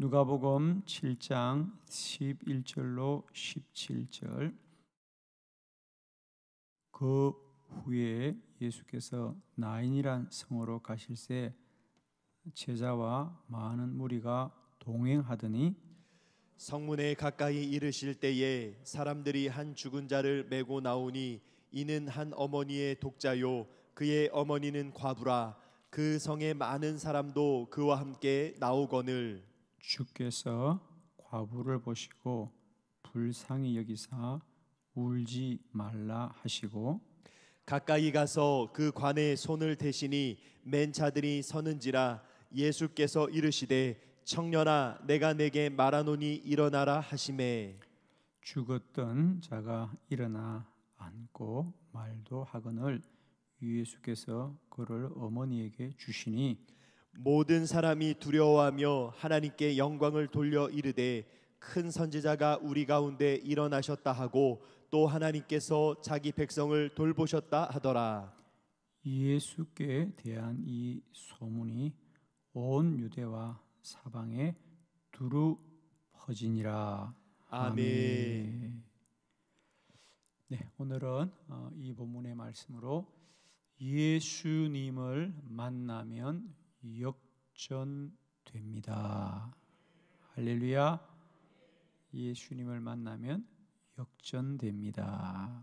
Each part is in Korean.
누가복음 7장 11절로 17절. 그 후에 예수께서 나인이란 성으로 가실새 제자와 많은 무리가 동행하더니 성문에 가까이 이르실 때에 사람들이 한 죽은 자를 메고 나오니 이는 한 어머니의 독자요 그의 어머니는 과부라. 그 성에 많은 사람도 그와 함께 나오거늘 주께서 과부를 보시고 불쌍히 여기사 울지 말라 하시고 가까이 가서 그 관에 손을 대시니 맨 자들이 서는지라. 예수께서 이르시되 청년아 내가 네게 말하노니 일어나라 하시매 죽었던 자가 일어나 앉고 말도 하거늘 예수께서 그를 어머니에게 주시니 모든 사람이 두려워하며 하나님께 영광을 돌려 이르되 큰 선지자가 우리 가운데 일어나셨다 하고 또 하나님께서 자기 백성을 돌보셨다 하더라. 예수께 대한 이 소문이 온 유대와 사방에 두루 퍼지니라. 아멘. 네, 오늘은 이 본문의 말씀으로 예수님을 만나면 역전됩니다. 할렐루야. 예수님을 만나면 역전됩니다.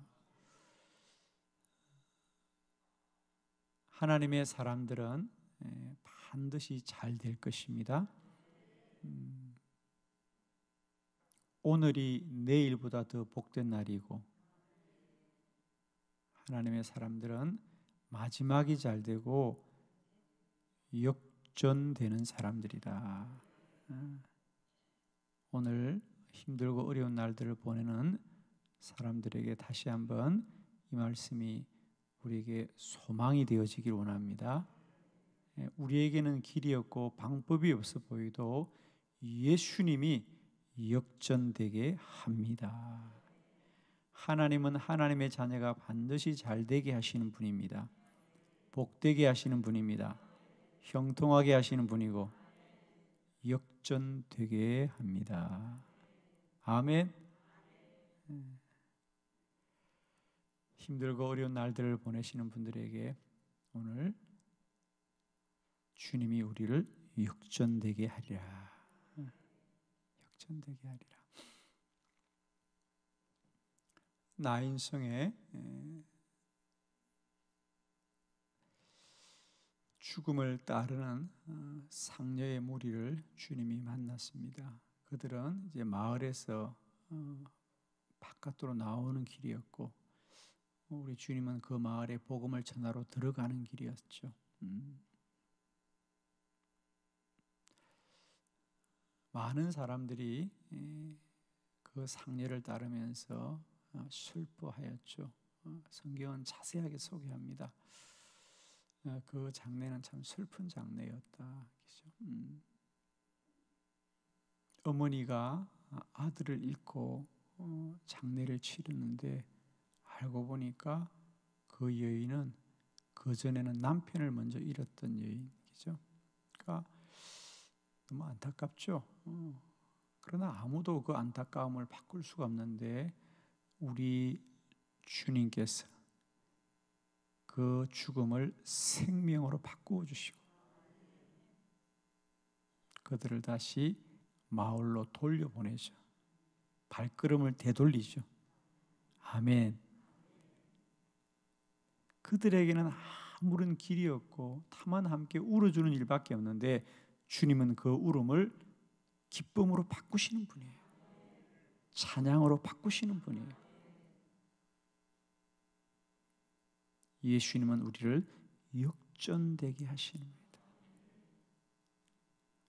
하나님의 사람들은 반드시 잘 될 것입니다. 오늘이 내일보다 더 복된 날이고 하나님의 사람들은 마지막이 잘 되고 역전되는 사람들이다. 오늘 힘들고 어려운 날들을 보내는 사람들에게 다시 한번 이 말씀이 우리에게 소망이 되어지길 원합니다. 우리에게는 길이 없고 방법이 없어 보이도 예수님이 역전되게 합니다. 하나님은 하나님의 자녀가 반드시 잘되게 하시는 분입니다. 복되게 하시는 분입니다. 형통하게 하시는 분이고 역전되게 합니다. 아멘. 힘들고 어려운 날들을 보내시는 분들에게 오늘 주님이 우리를 역전되게 하리라. 역전되게 하리라. 나인성에 죽음을 따르는 상녀의 무리를 주님이 만났습니다. 그들은 이제 마을에서 바깥으로 나오는 길이었고 우리 주님은 그 마을에 복음을 전하러 들어가는 길이었죠. 많은 사람들이 그 상례를 따르면서 슬퍼하였죠. 성경은 자세하게 소개합니다. 그 장례는 참 슬픈 장례였다. 어머니가 아들을 잃고 장례를 치르는데 알고 보니까 그 여인은 그전에는 남편을 먼저 잃었던 여인이죠. 그러니까 너무 안타깝죠. 그러나 아무도 그 안타까움을 바꿀 수가 없는데 우리 주님께서 그 죽음을 생명으로 바꾸어 주시고 그들을 다시 마을로 돌려보내죠. 발걸음을 되돌리죠. 아멘. 그들에게는 아무런 길이 없고 다만 함께 울어주는 일밖에 없는데 주님은 그 울음을 기쁨으로 바꾸시는 분이에요. 찬양으로 바꾸시는 분이에요. 예수님은 우리를 역전되게 하십니다.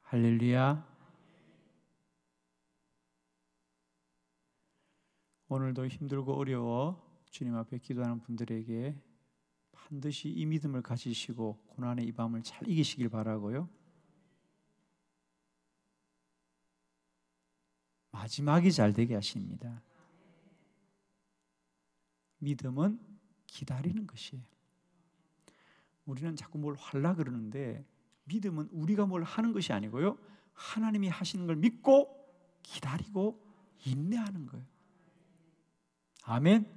할렐루야. 오늘도 힘들고 어려워 주님 앞에 기도하는 분들에게 반드시 이 믿음을 가지시고 고난의 이 밤을 잘 이기시길 바라고요. 마지막이 잘 되게 하십니다. 믿음은 기다리는 것이에요. 우리는 자꾸 뭘 하려고 그러는데 믿음은 우리가 뭘 하는 것이 아니고요. 하나님이 하시는 걸 믿고 기다리고 인내하는 거예요. 아멘.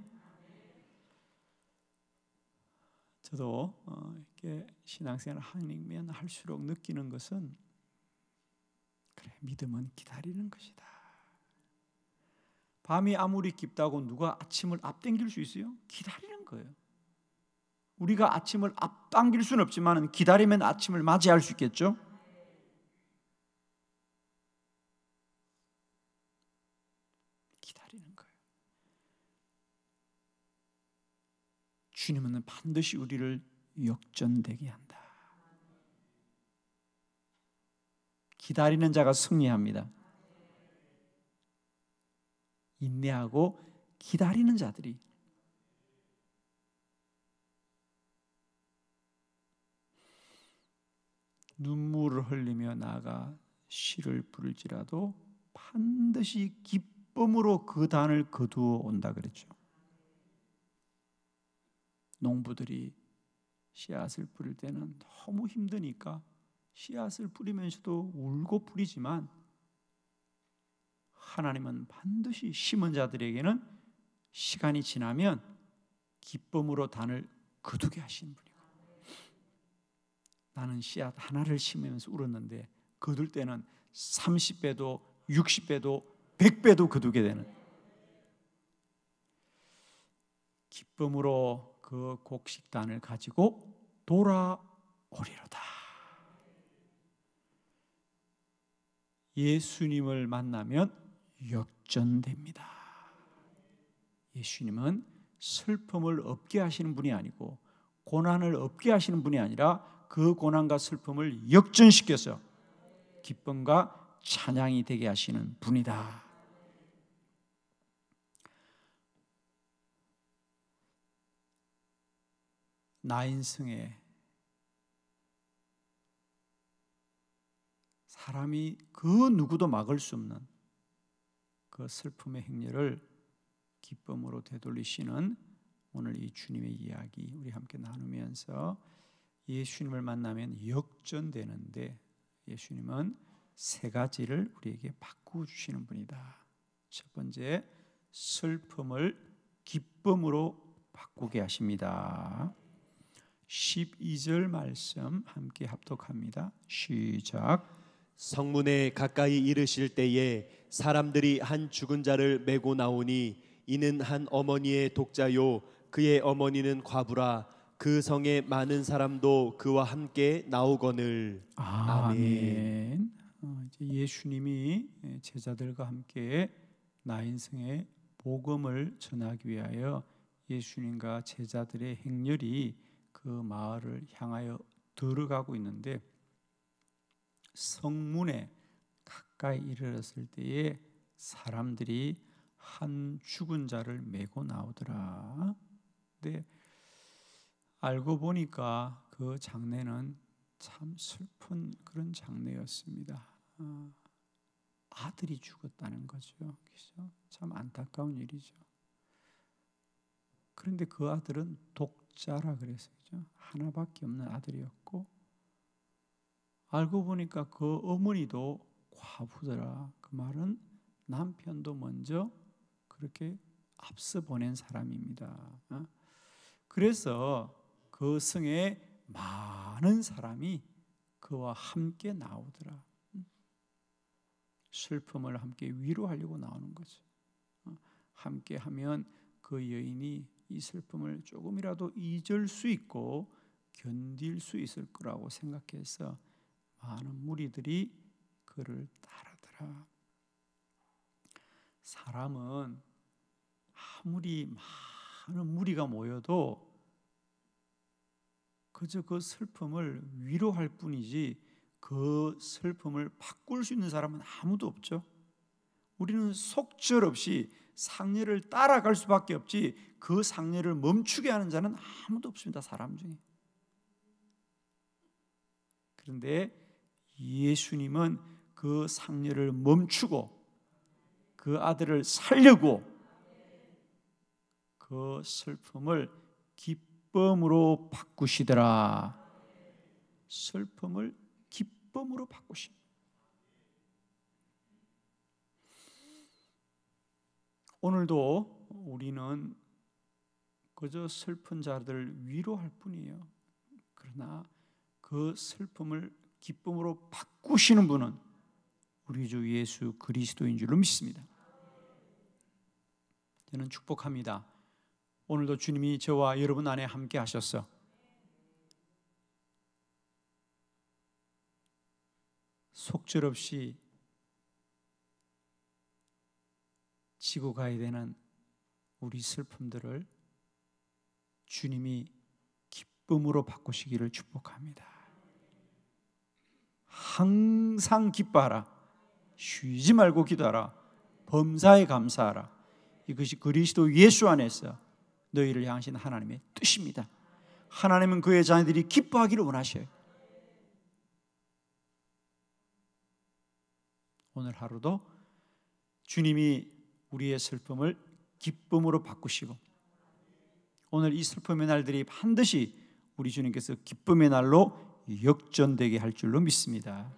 저도 이렇게 신앙생활을 하면 할수록 느끼는 것은, 그래, 믿음은 기다리는 것이다. 밤이 아무리 깊다고 누가 아침을 앞당길 수 있어요? 기다리는 거예요. 우리가 아침을 앞당길 수는 없지만 기다리면 아침을 맞이할 수 있겠죠? 기다리는 거예요. 주님은 반드시 우리를 역전되게 한다. 기다리는 자가 승리합니다. 인내하고 기다리는 자들이, 눈물을 흘리며 나아가 시를 부를지라도 반드시 기쁨으로 그 단을 거두어 온다 그랬죠. 농부들이 씨앗을 뿌릴 때는 너무 힘드니까 씨앗을 뿌리면서도 울고 뿌리지만, 하나님은 반드시 심은 자들에게는 시간이 지나면 기쁨으로 단을 거두게 하시는 분이고, 나는 씨앗 하나를 심으면서 울었는데 거둘 때는 30배도 60배도 100배도 거두게 되는, 기쁨으로 그 곡식단을 가지고 돌아오리로다. 예수님을 만나면 역전됩니다. 예수님은 슬픔을 없게 하시는 분이 아니고, 고난을 없게 하시는 분이 아니라 그 고난과 슬픔을 역전시켜서 기쁨과 찬양이 되게 하시는 분이다. 나인승에 사람이 그 누구도 막을 수 없는 그 슬픔의 행렬을 기쁨으로 되돌리시는 오늘 이 주님의 이야기, 우리 함께 나누면서 예수님을 만나면 역전되는데, 예수님은 세 가지를 우리에게 바꾸어 주시는 분이다. 첫 번째, 슬픔을 기쁨으로 바꾸게 하십니다. 12절 말씀 함께 합독합니다. 시작. 성문에 가까이 이르실 때에 사람들이 한 죽은 자를 메고 나오니, 이는 한 어머니의 독자요 그의 어머니는 과부라. 그 성에 많은 사람도 그와 함께 나오거늘. 아멘. 이제 예수님이 제자들과 함께 나인성에 복음을 전하기 위하여 예수님과 제자들의 행렬이 그 마을을 향하여 들어가고 있는데, 성문에 가까이 이르렀을 때에 사람들이 한 죽은 자를 메고 나오더라. 근데 알고 보니까 그 장례는 참 슬픈 그런 장례였습니다. 아들이 죽었다는 거죠. 그죠? 참 안타까운 일이죠. 그런데 그 아들은 독자라 그랬어요. 그죠? 하나밖에 없는 아들이었고, 알고 보니까 그 어머니도 과부더라. 그 말은 남편도 먼저 그렇게 앞서 보낸 사람입니다. 그래서 그 성에 많은 사람이 그와 함께 나오더라. 슬픔을 함께 위로하려고 나오는 거죠. 함께 하면 그 여인이 이 슬픔을 조금이라도 잊을 수 있고 견딜 수 있을 거라고 생각해서 많은 무리들이 그를 따르더라. 사람은 아무리 많은 무리가 모여도 그저 그 슬픔을 위로할 뿐이지 그 슬픔을 바꿀 수 있는 사람은 아무도 없죠. 우리는 속절없이 상례를 따라갈 수밖에 없지 그 상례를 멈추게 하는 자는 아무도 없습니다. 사람 중에. 그런데 예수님은 그 상례를 멈추고 그 아들을 살려고 그 슬픔을 기쁨으로 바꾸시더라. 슬픔을 기쁨으로 바꾸십니다. 오늘도 우리는 그저 슬픈 자들 위로할 뿐이에요. 그러나 그 슬픔을 기쁨으로 바꾸시는 분은 우리 주 예수 그리스도인 줄로 믿습니다. 저는 축복합니다. 오늘도 주님이 저와 여러분 안에 함께 하셨어. 속절없이 지고 가야 되는 우리 슬픔들을 주님이 기쁨으로 바꾸시기를 축복합니다. 항상 기뻐하라. 쉬지 말고 기도하라. 범사에 감사하라. 이것이 그리스도 예수 안에서 너희를 향하신 하나님의 뜻입니다. 하나님은 그의 자녀들이 기뻐하기를 원하셔요. 오늘 하루도 주님이 우리의 슬픔을 기쁨으로 바꾸시고, 오늘 이 슬픔의 날들이 반드시 우리 주님께서 기쁨의 날로 역전되게 할 줄로 믿습니다.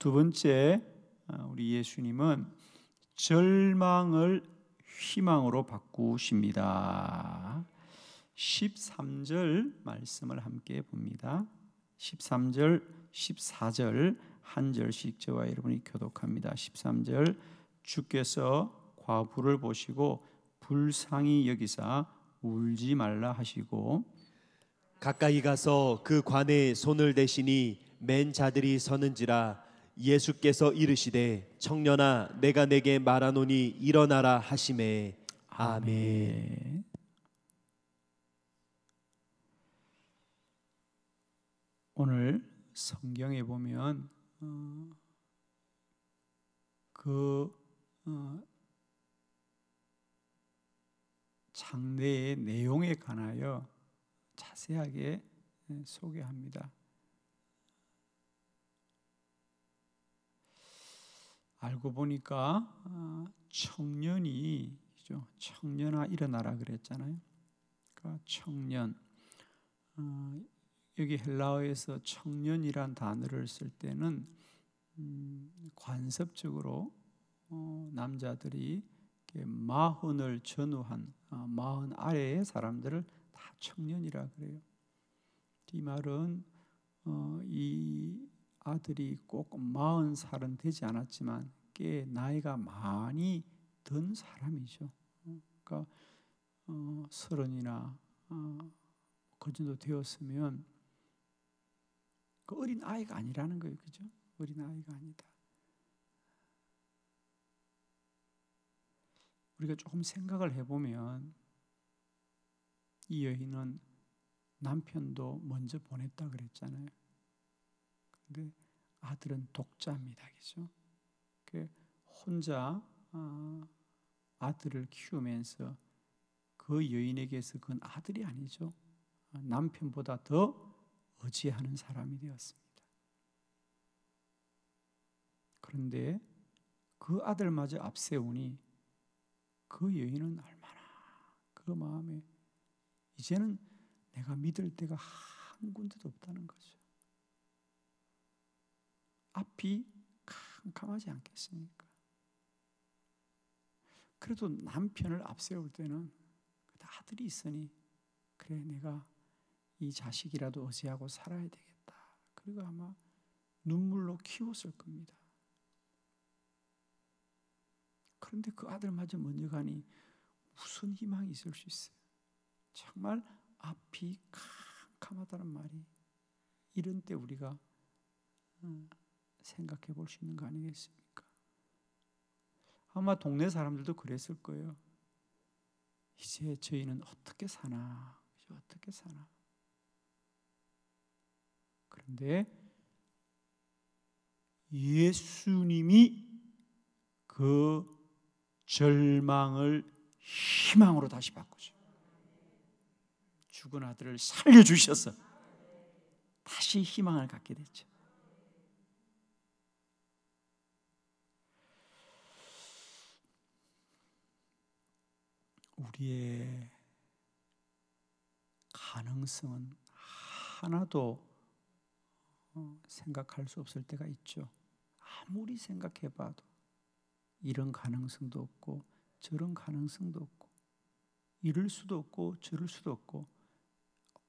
두 번째, 우리 예수님은 절망을 희망으로 바꾸십니다. 13절 말씀을 함께 봅니다. 13절, 14절 한 절씩 저와 여러분이 교독합니다. 13절, 주께서 과부를 보시고 불쌍히 여기사 울지 말라 하시고 가까이 가서 그 관에 손을 대시니 맨 자들이 서는지라. 예수께서 이르시되 청년아 내가 네게 말하노니 일어나라 하시매. 아멘. 오늘 성경에 보면 장래의 내용에 관하여 자세하게 소개합니다. 알고 보니까 청년이, 청년아 일어나라 그랬잖아요. 그러니까 청년, 여기 헬라어에서 청년이란 단어를 쓸 때는 관습적으로 남자들이 마흔을 전후한 마흔 아래의 사람들을 다 청년이라 그래요. 이 말은 이 아들이 꼭 40살은 되지 않았지만 꽤 나이가 많이 든 사람이죠. 그러니까 30이나 그 정도 되었으면 그 어린 아이가 아니라는 거예요, 그죠? 어린 아이가 아니다. 우리가 조금 생각을 해보면 이 여인은 남편도 먼저 보냈다 그랬잖아요. 근데 아들은 독자입니다, 그죠? 혼자 아들을 키우면서 그 여인에게서 그건 아들이 아니죠. 남편보다 더 의지하는 사람이 되었습니다. 그런데 그 아들마저 앞세우니 그 여인은 얼마나 그 마음에 이제는 내가 믿을 데가 한 군데도 없다는 거죠. 앞이 캄캄하지 않겠습니까? 그래도 남편을 앞세울 때는 아들이 있으니 그래 내가 이 자식이라도 의지하고 살아야 되겠다. 그리고 아마 눈물로 키웠을 겁니다. 그런데 그 아들마저 먼저 가니 무슨 희망이 있을 수 있어요? 정말 앞이 캄캄하다는 말이 이런 때 우리가 생각해 볼 수 있는 거 아니겠습니까? 아마 동네 사람들도 그랬을 거예요. 이제 저희는 어떻게 사나, 어떻게 사나. 그런데 예수님이 그 절망을 희망으로 다시 바꾸죠. 죽은 아들을 살려주셔서 다시 희망을 갖게 됐죠. 우리의 가능성은 하나도 생각할 수 없을 때가 있죠. 아무리 생각해봐도 이런 가능성도 없고 저런 가능성도 없고 이럴 수도 없고 저럴 수도 없고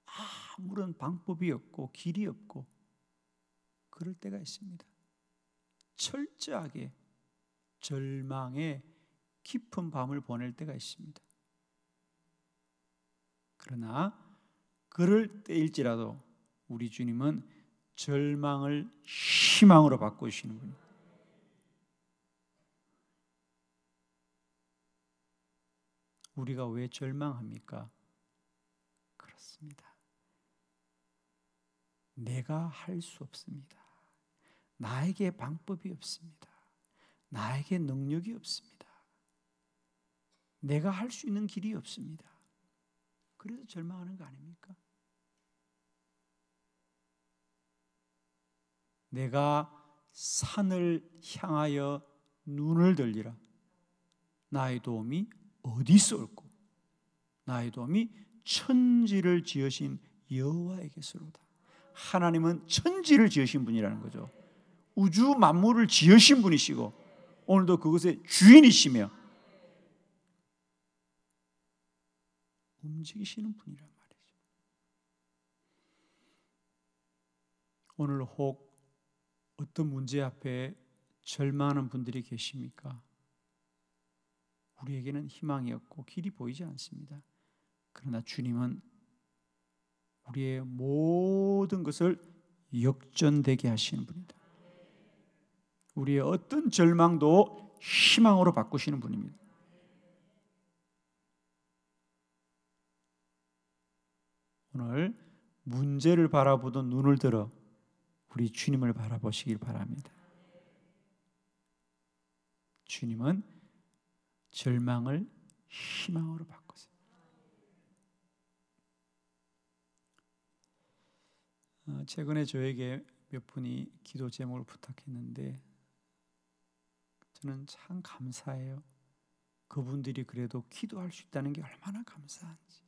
아무런 방법이 없고 길이 없고 그럴 때가 있습니다. 철저하게 절망의 깊은 밤을 보낼 때가 있습니다. 그러나 그럴 때일지라도 우리 주님은 절망을 희망으로 바꾸시는 분입니다. 우리가 왜 절망합니까? 그렇습니다. 내가 할 수 없습니다. 나에게 방법이 없습니다. 나에게 능력이 없습니다. 내가 할 수 있는 길이 없습니다. 그래서 절망하는 거 아닙니까? 내가 산을 향하여 눈을 들리라. 나의 도움이 어디서 올꼬? 나의 도움이 천지를 지으신 여호와에게서로다. 하나님은 천지를 지으신 분이라는 거죠. 우주 만물을 지으신 분이시고 오늘도 그것의 주인이시며 움직이시는 분이란 말이죠. 오늘 혹 어떤 문제 앞에 절망하는 분들이 계십니까? 우리에게는 희망이 없고 길이 보이지 않습니다. 그러나 주님은 우리의 모든 것을 역전되게 하시는 분입니다. 우리의 어떤 절망도 희망으로 바꾸시는 분입니다. 오늘 문제를 바라보던 눈을 들어 우리 주님을 바라보시길 바랍니다. 주님은 절망을 희망으로 바꾸세요. 최근에 저에게 몇 분이 기도 제목을 부탁했는데 저는 참 감사해요. 그분들이 그래도 기도할 수 있다는 게 얼마나 감사한지.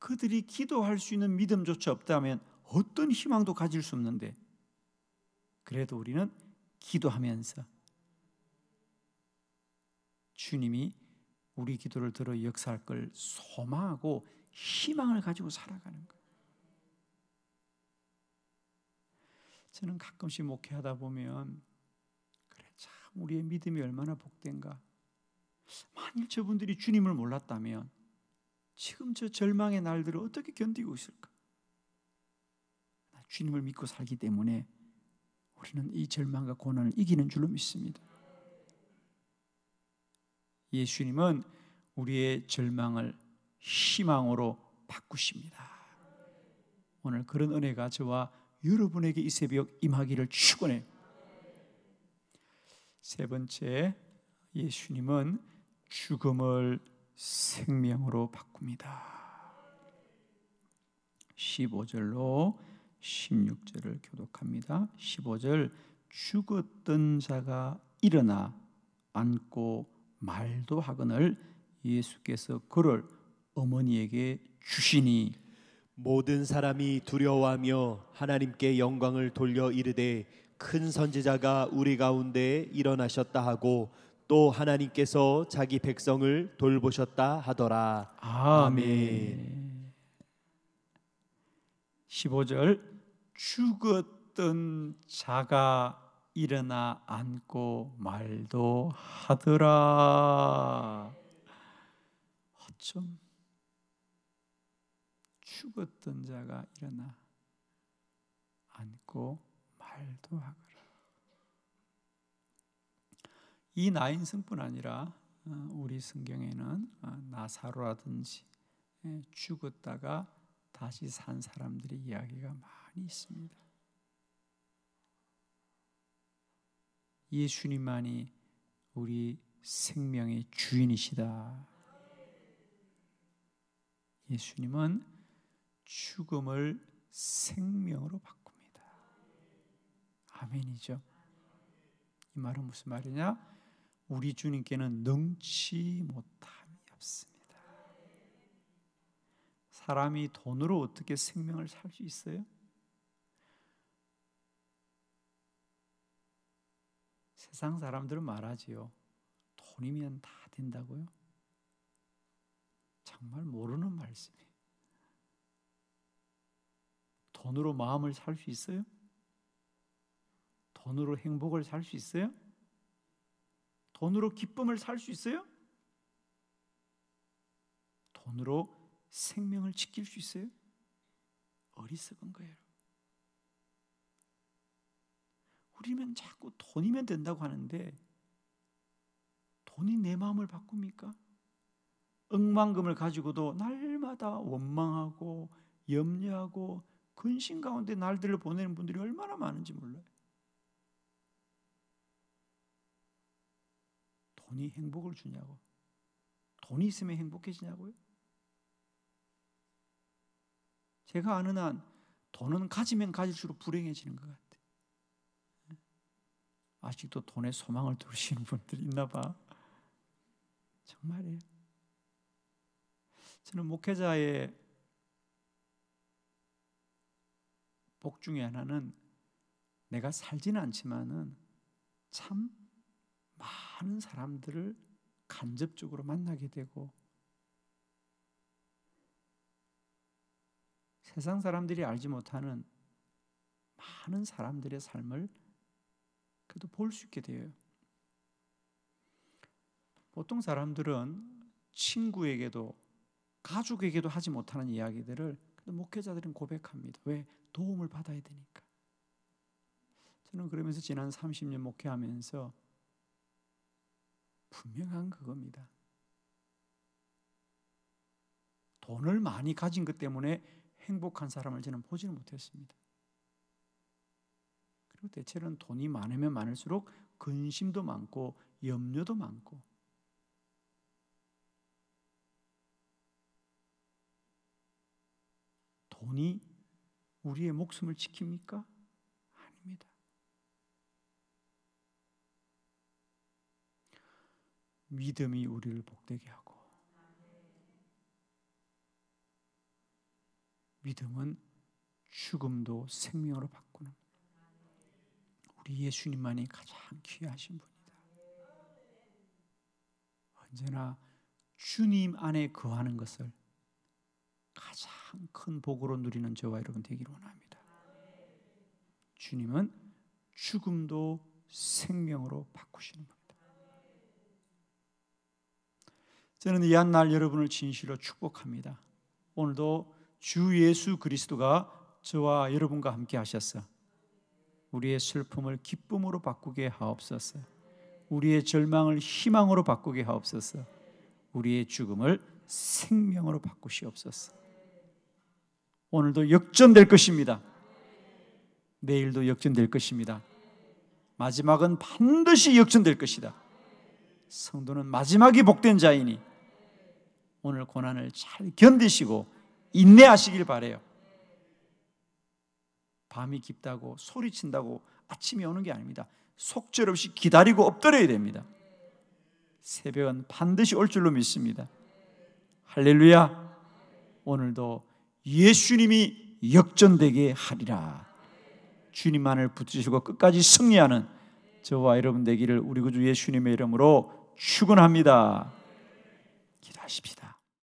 그들이 기도할 수 있는 믿음조차 없다면 어떤 희망도 가질 수 없는데 그래도 우리는 기도하면서 주님이 우리 기도를 들어 역사할 걸 소망하고 희망을 가지고 살아가는 거예요. 저는 가끔씩 목회하다 보면 그래 참 우리의 믿음이 얼마나 복된가. 만일 저분들이 주님을 몰랐다면 지금 저 절망의 날들을 어떻게 견디고 있을까? 주님을 믿고 살기 때문에 우리는 이 절망과 고난을 이기는 줄로 믿습니다. 예수님은 우리의 절망을 희망으로 바꾸십니다. 오늘 그런 은혜가 저와 여러분에게 이 새벽 임하기를 축원해요. 세 번째, 예수님은 죽음을 생명으로 바꿉니다. 15절로 16절을 교독합니다. 15절, 죽었던 자가 일어나 안고 말도 하거늘 예수께서 그를 어머니에게 주시니 모든 사람이 두려워하며 하나님께 영광을 돌려 이르되 큰 선지자가 우리 가운데 일어나셨다 하고 또 하나님께서 자기 백성을 돌보셨다 하더라. 아멘. 15절, 죽었던 자가 일어나 앉고 말도 하더라. 어쩜 죽었던 자가 일어나 앉고 말도 하거라. 이 나인성뿐 아니라 우리 성경에는 나사로라든지 죽었다가 다시 산 사람들의 이야기가 많이 있습니다. 예수님만이 우리 생명의 주인이시다. 예수님은 죽음을 생명으로 바꿉니다. 아멘이죠. 이 말은 무슨 말이냐? 우리 주님께는 능치 못함이 없습니다. 사람이 돈으로 어떻게 생명을 살 수 있어요? 세상 사람들은 말하지요. 돈이면 다 된다고요? 정말 모르는 말씀이에요. 돈으로 마음을 살 수 있어요? 돈으로 행복을 살 수 있어요? 돈으로 기쁨을 살 수 있어요? 돈으로 생명을 지킬 수 있어요? 어리석은 거예요. 우리는 자꾸 돈이면 된다고 하는데 돈이 내 마음을 바꿉니까? 억만금을 가지고도 날마다 원망하고 염려하고 근심 가운데 날들을 보내는 분들이 얼마나 많은지 몰라요. 돈이 행복을 주냐고. 돈이 있으면 행복해지냐고요? 제가 아는 한 돈은 가지면 가질수록 불행해지는 것 같아요. 아직도 돈에 소망을 두시는 분들이 있나 봐. 정말이에요. 저는 목회자의 복 중에 하나는 내가 살지는 않지만은 참 많은 사람들을 간접적으로 만나게 되고 세상 사람들이 알지 못하는 많은 사람들의 삶을 그래도 볼 수 있게 돼요. 보통 사람들은 친구에게도 가족에게도 하지 못하는 이야기들을 목회자들은 고백합니다. 왜? 도움을 받아야 되니까. 저는 그러면서 지난 30년 목회하면서 분명한 그겁니다. 돈을 많이 가진 것 때문에 행복한 사람을 저는 보지는 못했습니다. 그리고 대체로는 돈이 많으면 많을수록 근심도 많고 염려도 많고 돈이 우리의 목숨을 지킵니까? 아닙니다. 믿음이 우리를 복되게 하고 믿음은 죽음도 생명으로 바꾸는 우리 예수님만이 가장 귀하신 분이다. 언제나 주님 안에 거하는 것을 가장 큰 복으로 누리는 저와 여러분 되기를 원합니다. 주님은 죽음도 생명으로 바꾸시는 분이다. 저는 이 한 날 여러분을 진실로 축복합니다. 오늘도 주 예수 그리스도가 저와 여러분과 함께 하셔서 우리의 슬픔을 기쁨으로 바꾸게 하옵소서. 우리의 절망을 희망으로 바꾸게 하옵소서. 우리의 죽음을 생명으로 바꾸시옵소서. 오늘도 역전될 것입니다. 내일도 역전될 것입니다. 마지막은 반드시 역전될 것이다. 성도는 마지막이 복된 자이니 오늘 고난을 잘 견디시고 인내하시길 바래요. 밤이 깊다고 소리친다고 아침이 오는 게 아닙니다. 속절없이 기다리고 엎드려야 됩니다. 새벽은 반드시 올 줄로 믿습니다. 할렐루야. 오늘도 예수님이 역전되게 하리라. 주님만을 붙드시고 끝까지 승리하는 저와 여러분 되기를 우리 구주 예수님의 이름으로 축원합니다. 기도하십시다.